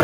I